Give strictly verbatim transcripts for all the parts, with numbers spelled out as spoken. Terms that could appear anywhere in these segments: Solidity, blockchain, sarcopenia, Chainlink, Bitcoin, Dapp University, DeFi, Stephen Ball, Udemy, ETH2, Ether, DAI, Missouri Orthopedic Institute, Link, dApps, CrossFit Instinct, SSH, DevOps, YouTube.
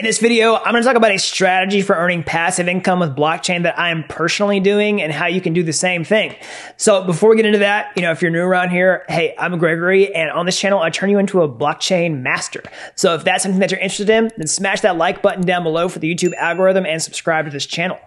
In this video, I'm going to talk about a strategy for earning passive income with blockchain that I am personally doing and how you can do the same thing. So before we get into that, you know, if you're new around here, hey, I'm Gregory, and on this channel, I turn you into a blockchain master. So if that's something that you're interested in, then smash that like button down below for the YouTube algorithm and subscribe to this channel.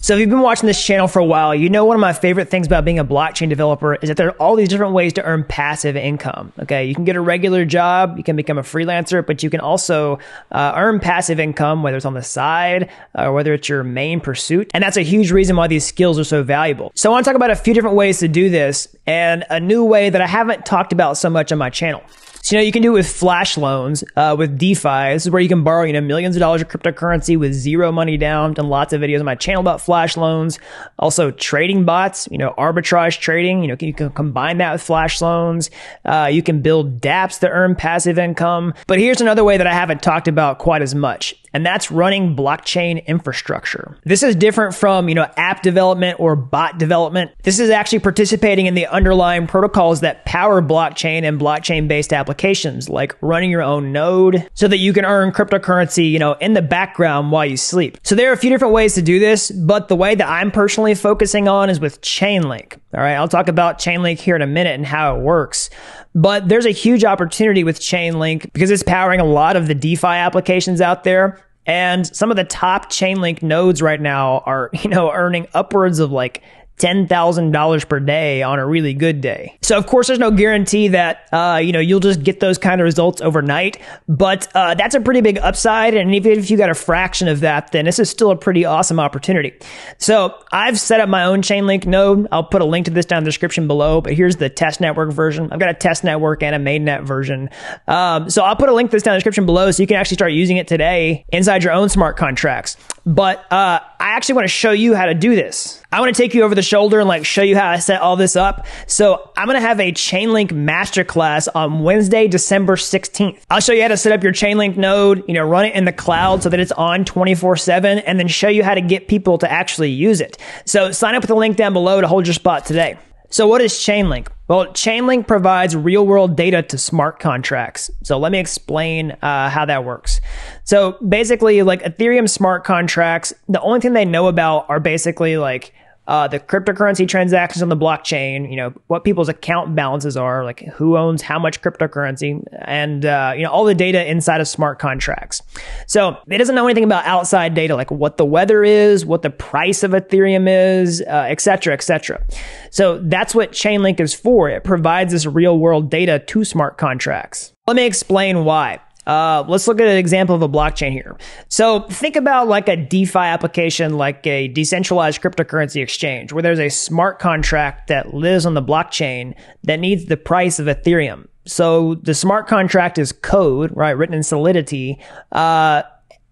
So if you've been watching this channel for a while, you know one of my favorite things about being a blockchain developer is that there are all these different ways to earn passive income. Okay, you can get a regular job, you can become a freelancer, but you can also uh, earn passive income, whether it's on the side or whether it's your main pursuit. And that's a huge reason why these skills are so valuable. So I want to talk about a few different ways to do this and a new way that I haven't talked about so much on my channel. So, you know, you can do it with flash loans, uh, with DeFi. This is where you can borrow, you know, millions of dollars of cryptocurrency with zero money down. I've done lots of videos on my channel about flash loans. Also trading bots, you know, arbitrage trading, you know, you can combine that with flash loans. Uh, you can build dApps that earn passive income. But here's another way that I haven't talked about quite as much. And that's running blockchain infrastructure. This is different from, you know, app development or bot development. This is actually participating in the underlying protocols that power blockchain and blockchain-based applications, like running your own node so that you can earn cryptocurrency, you know, in the background while you sleep. So there are a few different ways to do this, but the way that I'm personally focusing on is with Chainlink. All right, I'll talk about Chainlink here in a minute and how it works. But there's a huge opportunity with Chainlink because it's powering a lot of the DeFi applications out there. And some of the top Chainlink nodes right now are, you know, earning upwards of like ten thousand dollars per day on a really good day. So of course, there's no guarantee that, uh, you know, you'll just get those kind of results overnight, but uh, that's a pretty big upside. And even if you got a fraction of that, then this is still a pretty awesome opportunity. So I've set up my own Chainlink node. I'll put a link to this down in the description below, but here's the test network version. I've got a test network and a mainnet version. Um, so I'll put a link to this down in the description below so you can actually start using it today inside your own smart contracts. But uh, I actually want to show you how to do this. I want to take you over the shoulder and like show you how I set all this up. So I'm going to have a Chainlink masterclass on Wednesday, December sixteenth. I'll show you how to set up your Chainlink node, you know, run it in the cloud so that it's on twenty-four seven, and then show you how to get people to actually use it. So sign up with the link down below to hold your spot today. So what is Chainlink? Well, Chainlink provides real-world data to smart contracts. So let me explain uh, how that works. So basically, like Ethereum smart contracts, the only thing they know about are basically like Uh, the cryptocurrency transactions on the blockchain, you know, what people's account balances are, like who owns how much cryptocurrency, and, uh, you know, all the data inside of smart contracts. So it doesn't know anything about outside data, like what the weather is, what the price of Ethereum is, uh, et cetera, et cetera. So that's what Chainlink is for. It provides this real world data to smart contracts. Let me explain why. Uh, let's look at an example of a blockchain here. So think about like a DeFi application, like a decentralized cryptocurrency exchange, where there's a smart contract that lives on the blockchain that needs the price of Ethereum. So the smart contract is code, right, written in Solidity. Uh,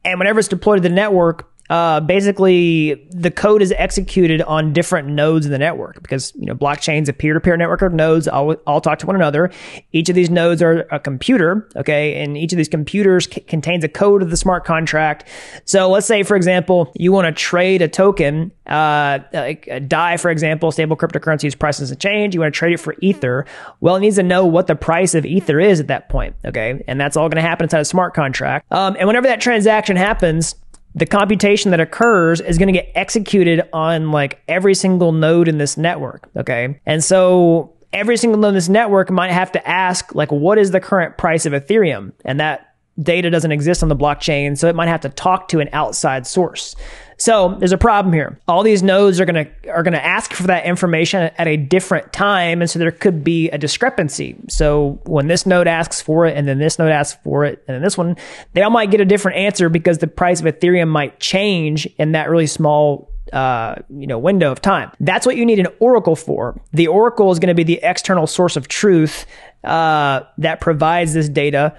and whenever it's deployed to the network, Uh, basically, the code is executed on different nodes in the network because, you know, blockchain's a peer-to-peer network of nodes, all, all talk to one another. Each of these nodes are a computer, okay, and each of these computers c contains a code of the smart contract. So let's say, for example, you want to trade a token, uh, like a D A I, for example, stable cryptocurrency's price doesn't change. You want to trade it for Ether. Well, it needs to know what the price of Ether is at that point, okay, and that's all going to happen inside a smart contract. Um, and whenever that transaction happens, the computation that occurs is going to get executed on like every single node in this network, okay? And so every single node in this network might have to ask, like, what is the current price of Ethereum? And that data doesn't exist on the blockchain, so it might have to talk to an outside source. So there's a problem here. All these nodes are going to are going to ask for that information at a different time, and so there could be a discrepancy. So when this node asks for it, and then this node asks for it, and then this one, they all might get a different answer because the price of Ethereum might change in that really small uh, you know, window of time. That's what you need an oracle for. The oracle is going to be the external source of truth uh, that provides this data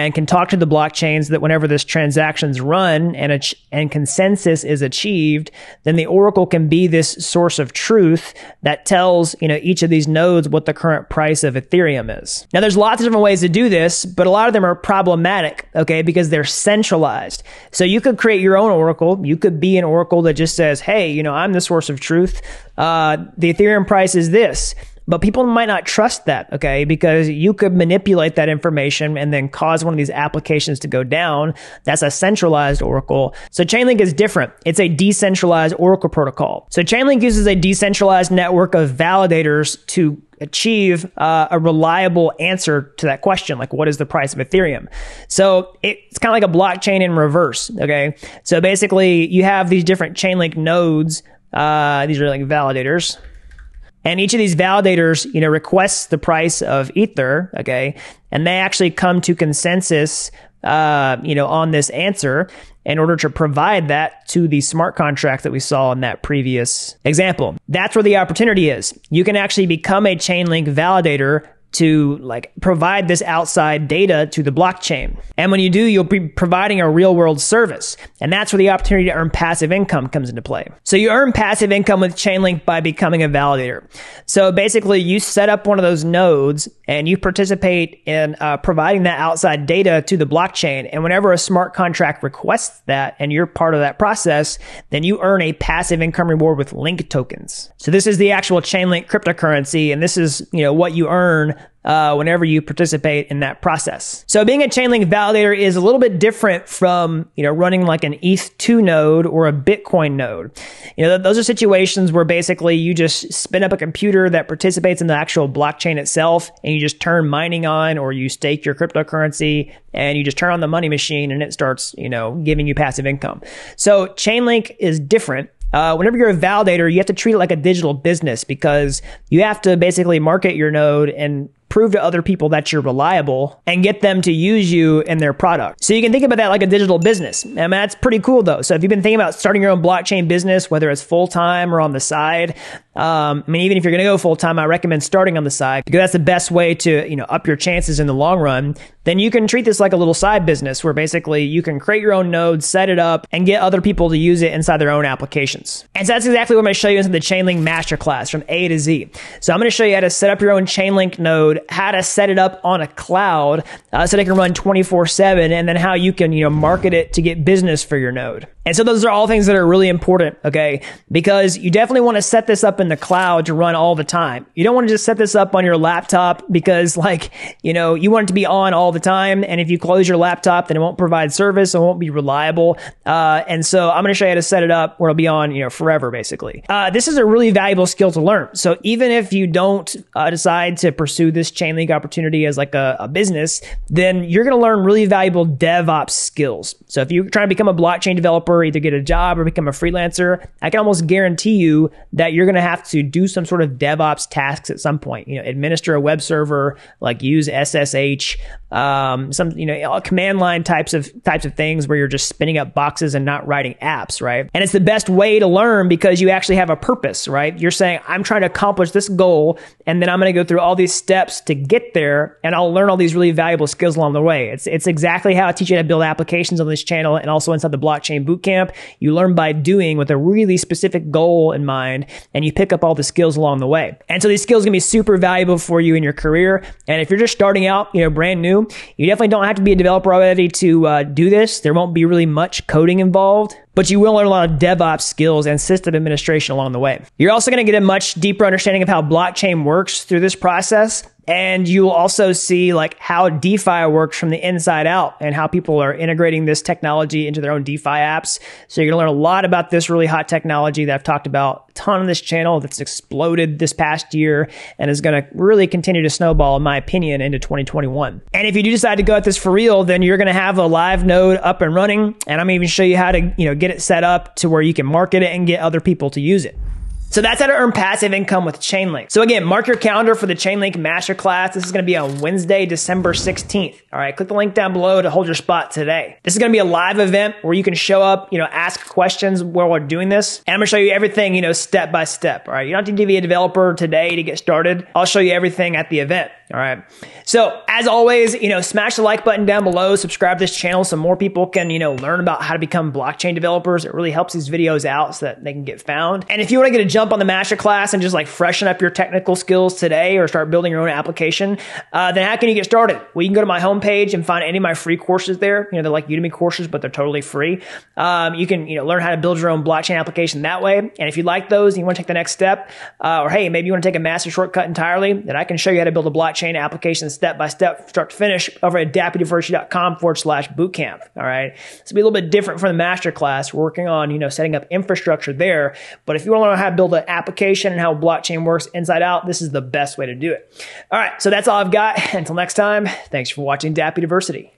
and can talk to the blockchains that whenever this transaction's run and and consensus is achieved, then the oracle can be this source of truth that tells, you know, each of these nodes what the current price of Ethereum is. Now, there's lots of different ways to do this, but a lot of them are problematic, okay, because they're centralized. So you could create your own oracle. You could be an oracle that just says, hey, you know, I'm the source of truth. Uh, the Ethereum price is this. But people might not trust that, okay? Because you could manipulate that information and then cause one of these applications to go down. That's a centralized Oracle. So Chainlink is different. It's a decentralized Oracle protocol. So Chainlink uses a decentralized network of validators to achieve uh, a reliable answer to that question, like what is the price of Ethereum? So it's kind of like a blockchain in reverse, okay? So basically you have these different Chainlink nodes. Uh, these are like validators. And each of these validators, you know, requests the price of Ether, okay? And they actually come to consensus, uh, you know, on this answer in order to provide that to the smart contract that we saw in that previous example. That's where the opportunity is. You can actually become a Chainlink validator to like provide this outside data to the blockchain. And when you do, you'll be providing a real world service. And that's where the opportunity to earn passive income comes into play. So you earn passive income with Chainlink by becoming a validator. So basically you set up one of those nodes and you participate in uh, providing that outside data to the blockchain. And whenever a smart contract requests that and you're part of that process, then you earn a passive income reward with Link tokens. So this is the actual Chainlink cryptocurrency. And this is, you know, what you earn Uh, whenever you participate in that process. So being a Chainlink validator is a little bit different from, you know, running like an E T H two node or a Bitcoin node. You know, th those are situations where basically you just spin up a computer that participates in the actual blockchain itself, and you just turn mining on, or you stake your cryptocurrency and you just turn on the money machine and it starts, you know, giving you passive income. So Chainlink is different. Uh, whenever you're a validator, you have to treat it like a digital business, because you have to basically market your node and prove to other people that you're reliable and get them to use you in their product. So you can think about that like a digital business. I mean, that's pretty cool though. So if you've been thinking about starting your own blockchain business, whether it's full-time or on the side, um, I mean, even if you're gonna go full-time, I recommend starting on the side, because that's the best way to, you know, up your chances in the long run. Then you can treat this like a little side business where basically you can create your own node, set it up, and get other people to use it inside their own applications. And so that's exactly what I'm gonna show you in the Chainlink Masterclass from A to Z. So I'm gonna show you how to set up your own Chainlink node, how to set it up on a cloud uh, so they can run twenty-four seven, and then how you can, you know, market it to get business for your node. And so those are all things that are really important, okay? Because you definitely want to set this up in the cloud to run all the time. You don't want to just set this up on your laptop, because like, you know, you want it to be on all the time. And if you close your laptop, then it won't provide service. It won't be reliable. Uh, and so I'm going to show you how to set it up where it'll be on, you know, forever, basically. Uh, this is a really valuable skill to learn. So even if you don't uh, decide to pursue this Chainlink opportunity as like a, a business, then you're going to learn really valuable DevOps skills. So if you're trying to become a blockchain developer, either get a job or become a freelancer, I can almost guarantee you that you're going to have to do some sort of DevOps tasks at some point. You know, administer a web server, like use S S H, um, some, you know, command line types of types of things where you're just spinning up boxes and not writing apps, right? And it's the best way to learn, because you actually have a purpose, right? You're saying, I'm trying to accomplish this goal, and then I'm going to go through all these steps to get there, and I'll learn all these really valuable skills along the way. It's it's exactly how I teach you how to build applications on this channel, and also inside the Blockchain Bootcamp. You learn by doing, with a really specific goal in mind, and you pick up all the skills along the way. And so these skills are gonna be super valuable for you in your career. And if you're just starting out, you know, brand new, you definitely don't have to be a developer already to uh, do this. There won't be really much coding involved, but you will learn a lot of DevOps skills and system administration along the way. You're also gonna get a much deeper understanding of how blockchain works through this process. And you'll also see like how DeFi works from the inside out, and how people are integrating this technology into their own DeFi apps. So you're gonna learn a lot about this really hot technology that I've talked about a ton on this channel, that's exploded this past year and is gonna really continue to snowball, in my opinion, into twenty twenty-one. And if you do decide to go at this for real, then you're gonna have a live node up and running. And I'm gonna even show you how to, you know, get it set up to where you can market it and get other people to use it. So that's how to earn passive income with Chainlink. So again, mark your calendar for the Chainlink Masterclass. This is going to be on Wednesday, December sixteenth. All right, click the link down below to hold your spot today. This is going to be a live event where you can show up, you know, ask questions where we're doing this. And I'm going to show you everything, you know, step by step. All right, you don't have to be a developer today to get started. I'll show you everything at the event. All right. So as always, you know, smash the like button down below, subscribe to this channel so more people can, you know, learn about how to become blockchain developers. It really helps these videos out so that they can get found. And if you want to get a jump on the masterclass and just like freshen up your technical skills today or start building your own application, uh, then how can you get started? Well, you can go to my homepage and find any of my free courses there. You know, they're like Udemy courses, but they're totally free. Um, you can, you know, learn how to build your own blockchain application that way. And if you like those and you want to take the next step, uh, or hey, maybe you want to take a master shortcut entirely, then I can show you how to build a blockchain chain application step-by-step, start to finish over at dappy diversity dot com forward slash bootcamp. All right. It's a little bit different from the masterclass. We're working on, you know, setting up infrastructure there. But if you want to know how to build an application and how blockchain works inside out, this is the best way to do it. All right. So that's all I've got. Until next time, thanks for watching Dapp University.